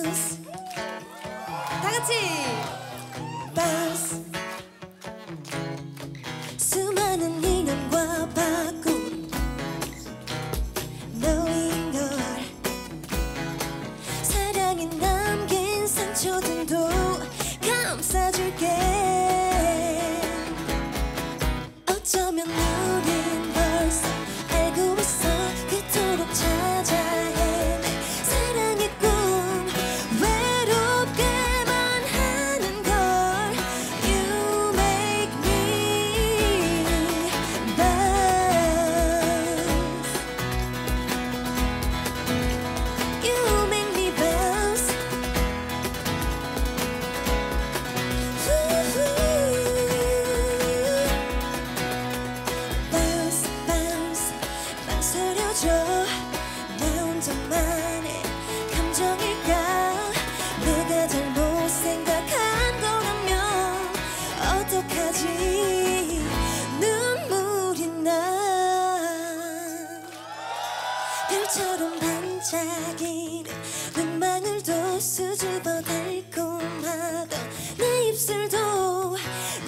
댄스 다 같이 댄스 수많은 인연과 바꾼 너인 걸 사랑에 남긴 상처들도 감싸줄게 어쩌면 우린 벌써 알고 있어 그토록 찾아해 나 혼자만의 감정일까 내가 잘못 생각한 거라면 어떡하지 눈물이 나 별처럼 반짝이는 눈망울도 수줍어 달콤하던 내 입술도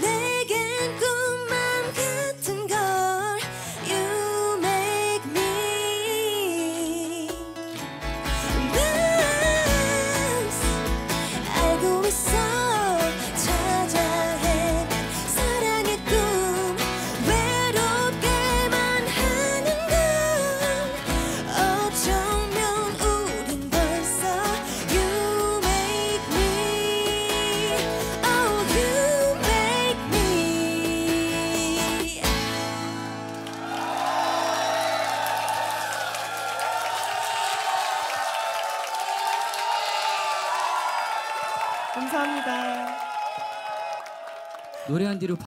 내겐 꿈만 같은 걸 감사합니다. 노래 한 뒤로